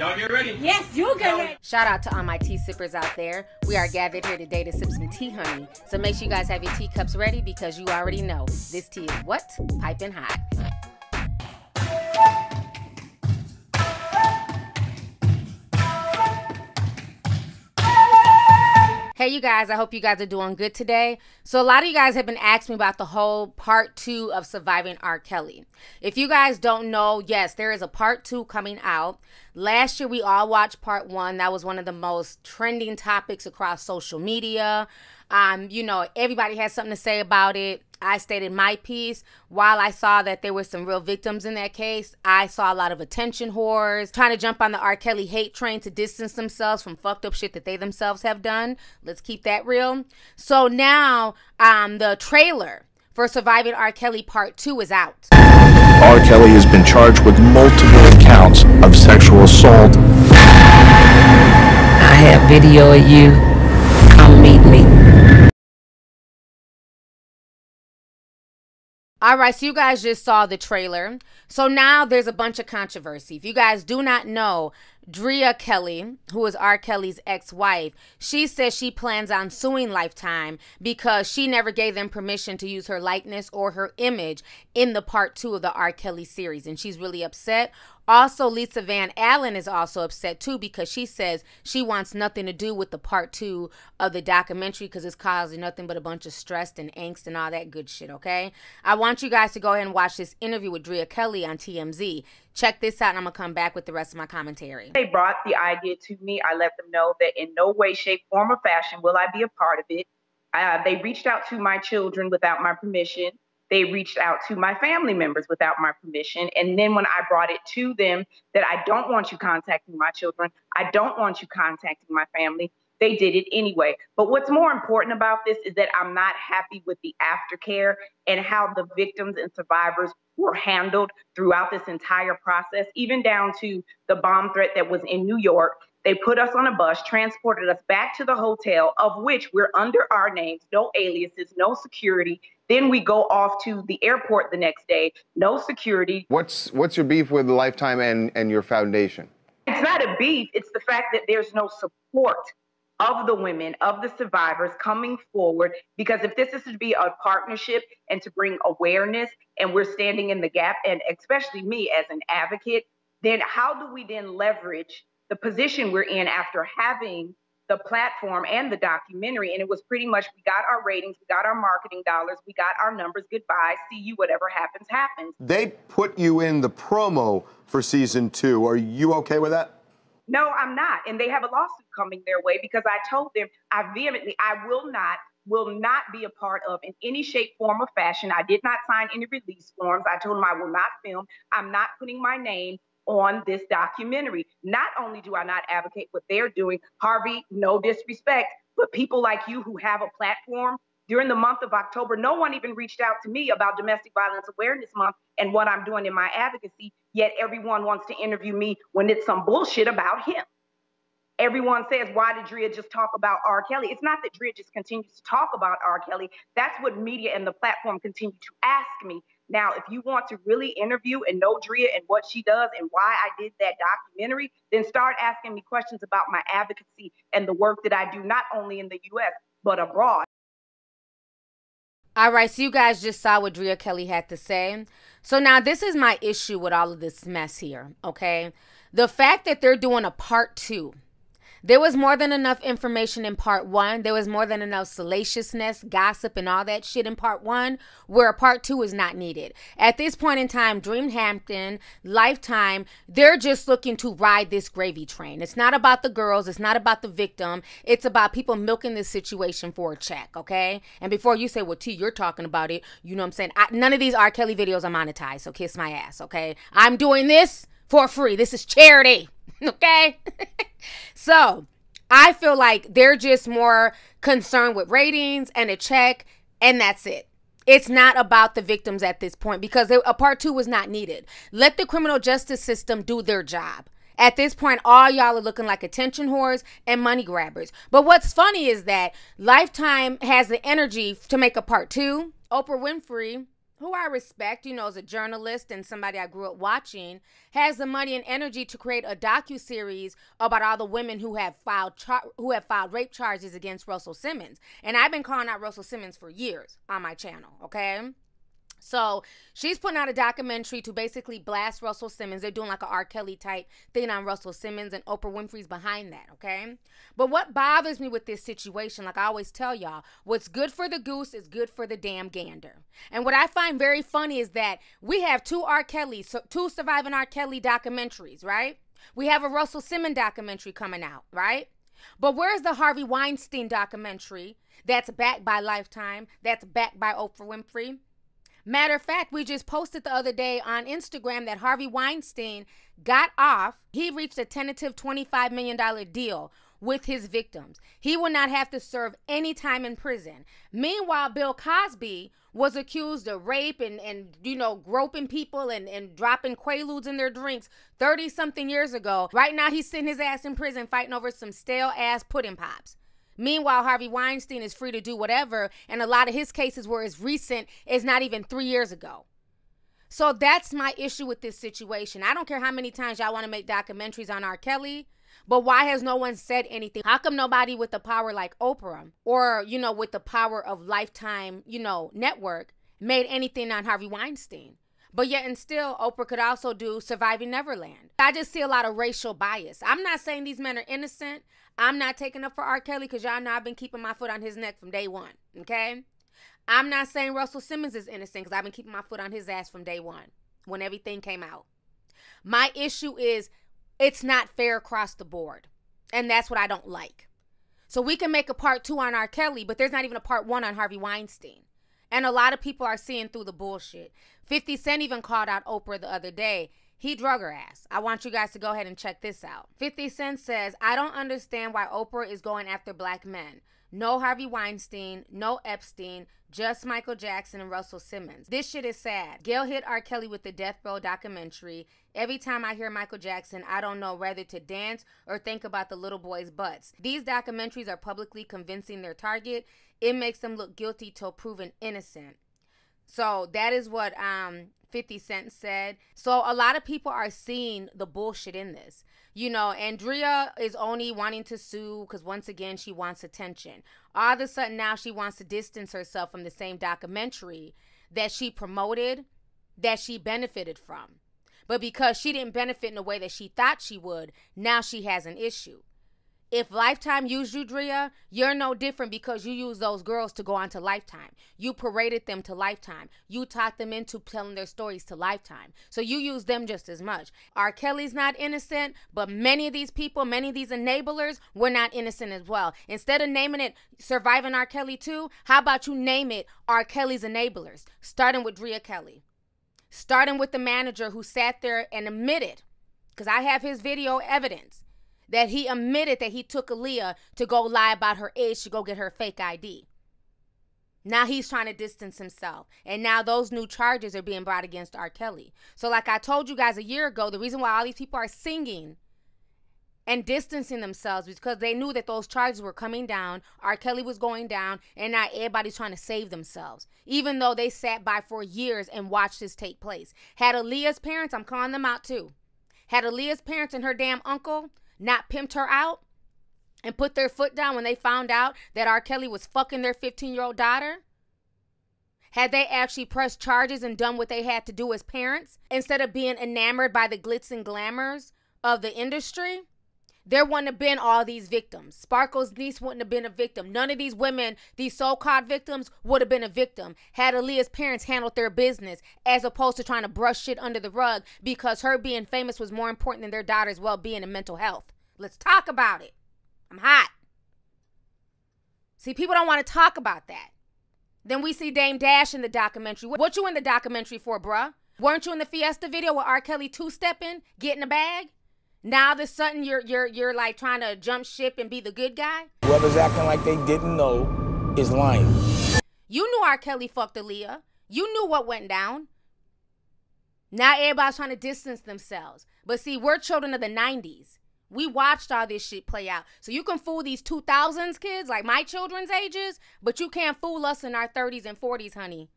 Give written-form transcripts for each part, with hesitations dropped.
Y'all get ready? Yes, you get ready. Shout out to all my tea sippers out there. We are gathered here today to sip some tea, honey. So make sure you guys have your teacups ready because you already know this tea is what? Piping hot. Hey, you guys, I hope you guys are doing good today. So a lot of you guys have been asking me about the whole part 2 of Surviving R. Kelly. If you guys don't know, yes, there is a part 2 coming out. Last year, we all watched part 1. That was one of the most trending topics across social media. You know, everybody has something to say about it. I stated my piece. While I saw that there were some real victims in that case, I saw a lot of attention whores trying to jump on the R. Kelly hate train to distance themselves from fucked up shit that they themselves have done. Let's keep that real. So now the trailer for Surviving R. Kelly Part 2 is out. R. Kelly has been charged with multiple counts of sexual assault. I have video of you. Come meet me. All right, so you guys just saw the trailer. So now there's a bunch of controversy. If you guys do not know, Drea Kelly, who is R. Kelly's ex-wife, she says she plans on suing Lifetime because she never gave them permission to use her likeness or her image in the part 2 of the R. Kelly series, and she's really upset. Also, Lisa Van Allen is also upset too because she says she wants nothing to do with the part 2 of the documentary because it's causing nothing but a bunch of stress and angst and all that good shit, okay? I want you guys to go ahead and watch this interview with Drea Kelly on TMZ. Check this out and I'm going to come back with the rest of my commentary. They brought the idea to me. I let them know that in no way, shape, form, or fashion will I be a part of it. They reached out to my children without my permission. They reached out to my family members without my permission. And then when I brought it to them that I don't want you contacting my children, I don't want you contacting my family, they did it anyway. But what's more important about this is that I'm not happy with the aftercare and how the victims and survivors were handled throughout this entire process, even down to the bomb threat that was in New York. They put us on a bus, transported us back to the hotel, of which we're under our names, no aliases, no security. Then we go off to the airport the next day, no security. What's your beef with Lifetime and your foundation? It's not a beef. It's the fact that there's no support of the women, of the survivors coming forward, because if this is to be a partnership and to bring awareness and we're standing in the gap, and especially me as an advocate, then how do we then leverage the position we're in after having the platform and the documentary? And it was pretty much, we got our ratings, we got our marketing dollars, we got our numbers, goodbye, see you, whatever happens, happens. They put you in the promo for season 2. Are you okay with that? No, I'm not. And they have a lawsuit coming their way because I told them, I vehemently, I will not be a part of in any shape, form, or fashion. I did not sign any release forms. I told them I will not film. I'm not putting my name on this documentary. Not only do I not advocate what they're doing, Harvey, no disrespect, but people like you who have a platform during the month of October, no one even reached out to me about Domestic Violence Awareness Month and what I'm doing in my advocacy, yet everyone wants to interview me when it's some bullshit about him. Everyone says, why did Drea just talk about R. Kelly? It's not that Drea just continues to talk about R. Kelly. That's what media and the platform continue to ask me. Now, if you want to really interview and know Drea and what she does and why I did that documentary, then start asking me questions about my advocacy and the work that I do, not only in the U.S., but abroad. All right, so you guys just saw what Drea Kelly had to say. So now this is my issue with all of this mess here, okay? The fact that they're doing a part 2. There was more than enough information in part 1. There was more than enough salaciousness, gossip, and all that shit in part 1, where part 2 is not needed. At this point in time, Dream Hampton, Lifetime, they're just looking to ride this gravy train. It's not about the girls. It's not about the victim. It's about people milking this situation for a check, okay? And before you say, well, T, you're talking about it, you know what I'm saying? None of these R. Kelly videos are monetized, so kiss my ass, okay? I'm doing this for free. This is charity, okay? So I feel like they're just more concerned with ratings and a check, and that's it. It's not about the victims at this point because a part 2 was not needed. Let the criminal justice system do their job. At this point, all y'all are looking like attention whores and money grabbers. But what's funny is that Lifetime has the energy to make a part 2. Oprah Winfrey, who I respect, you know, as a journalist and somebody I grew up watching, has the money and energy to create a docuseries about all the women who have filed rape charges against Russell Simmons. And I've been calling out Russell Simmons for years on my channel, okay? So she's putting out a documentary to basically blast Russell Simmons. They're doing like an R. Kelly type thing on Russell Simmons, and Oprah Winfrey's behind that, okay? But what bothers me with this situation, like I always tell y'all, what's good for the goose is good for the damn gander. And what I find very funny is that we have two R. Kelly, two Surviving R. Kelly documentaries, right? We have a Russell Simmons documentary coming out, right? But where's the Harvey Weinstein documentary that's backed by Lifetime, that's backed by Oprah Winfrey? Matter of fact, we just posted the other day on Instagram that Harvey Weinstein got off. He reached a tentative $25 million deal with his victims. He will not have to serve any time in prison. Meanwhile, Bill Cosby was accused of rape and you know, groping people and dropping Quaaludes in their drinks 30-something years ago. Right now, he's sitting his ass in prison fighting over some stale-ass pudding pops. Meanwhile, Harvey Weinstein is free to do whatever, and a lot of his cases were as recent as not even 3 years ago. So that's my issue with this situation. I don't care how many times y'all want to make documentaries on R. Kelly, but why has no one said anything? How come nobody with the power like Oprah or, you know, with the power of Lifetime, you know, network made anything on Harvey Weinstein? But yet and still, Oprah could also do Surviving Neverland. I just see a lot of racial bias. I'm not saying these men are innocent. I'm not taking up for R. Kelly because y'all know I've been keeping my foot on his neck from day one, okay? I'm not saying Russell Simmons is innocent because I've been keeping my foot on his ass from day one when everything came out. My issue is it's not fair across the board, and that's what I don't like. So we can make a part two on R. Kelly, but there's not even a part one on Harvey Weinstein. And a lot of people are seeing through the bullshit. 50 Cent even called out Oprah the other day. He drug her ass. I want you guys to go ahead and check this out. 50 Cent says, I don't understand why Oprah is going after black men. No Harvey Weinstein, no Epstein, just Michael Jackson and Russell Simmons. This shit is sad. Gayle hit R. Kelly with the Death Row documentary. Every time I hear Michael Jackson, I don't know whether to dance or think about the little boys' butts. These documentaries are publicly convincing their target. It makes them look guilty till proven innocent. So that is what 50 Cent said. So a lot of people are seeing the bullshit in this, you know, and Drea is only wanting to sue because once again, she wants attention. All of a sudden now she wants to distance herself from the same documentary that she promoted, that she benefited from. But because she didn't benefit in the way that she thought she would, now she has an issue. If Lifetime used you, Drea, you're no different because you used those girls to go on to Lifetime. You paraded them to Lifetime. You taught them into telling their stories to Lifetime. So you use them just as much. R. Kelly's not innocent, but many of these people, many of these enablers were not innocent as well. Instead of naming it Surviving R. Kelly 2, how about you name it R. Kelly's Enablers, starting with Drea Kelly, starting with the manager who sat there and admitted, because I have his video evidence, that he admitted that he took Aaliyah to go lie about her age to go get her fake ID. Now he's trying to distance himself. And now those new charges are being brought against R. Kelly. So like I told you guys a year ago, the reason why all these people are singing and distancing themselves is because they knew that those charges were coming down, R. Kelly was going down, and now everybody's trying to save themselves. Even though they sat by for years and watched this take place. Had Aaliyah's parents, I'm calling them out too, had Aaliyah's parents and her damn uncle not pimped her out and put their foot down when they found out that R. Kelly was fucking their 15-year-old daughter? Had they actually pressed charges and done what they had to do as parents instead of being enamored by the glitz and glamours of the industry? There wouldn't have been all these victims. Sparkle's niece wouldn't have been a victim. None of these women, these so-called victims, would have been a victim had Aaliyah's parents handled their business as opposed to trying to brush shit under the rug because her being famous was more important than their daughter's well-being and mental health. Let's talk about it. I'm hot. See, people don't want to talk about that. Then we see Dame Dash in the documentary. What you in the documentary for, bruh? Weren't you in the Fiesta video with R. Kelly two-stepping, getting a bag? Now, all of a sudden, you're like trying to jump ship and be the good guy? Whoever's acting like they didn't know is lying. You knew R. Kelly fucked Aaliyah. You knew what went down. Now everybody's trying to distance themselves. But see, we're children of the 90s. We watched all this shit play out. So you can fool these 2000s kids, like my children's ages, but you can't fool us in our 30s and 40s, honey.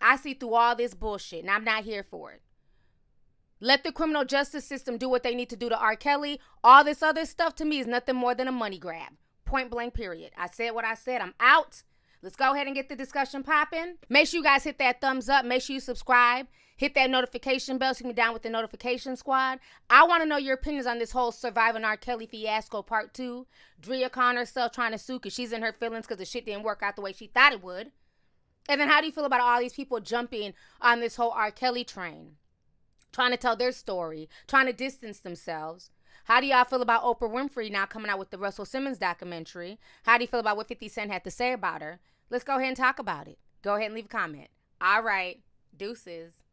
I see through all this bullshit, and I'm not here for it. Let the criminal justice system do what they need to do to R. Kelly. All this other stuff to me is nothing more than a money grab. Point blank, period. I said what I said. I'm out. Let's go ahead and get the discussion popping. Make sure you guys hit that thumbs up. Make sure you subscribe. Hit that notification bell so you can be down with the notification squad. I want to know your opinions on this whole Surviving R. Kelly fiasco part 2. Drea Kelly herself trying to sue because she's in her feelings because the shit didn't work out the way she thought it would. And then how do you feel about all these people jumping on this whole R. Kelly train? Trying to tell their story, trying to distance themselves. How do y'all feel about Oprah Winfrey now coming out with the Russell Simmons documentary? How do you feel about what 50 Cent had to say about her? Let's go ahead and talk about it. Go ahead and leave a comment. All right. Deuces.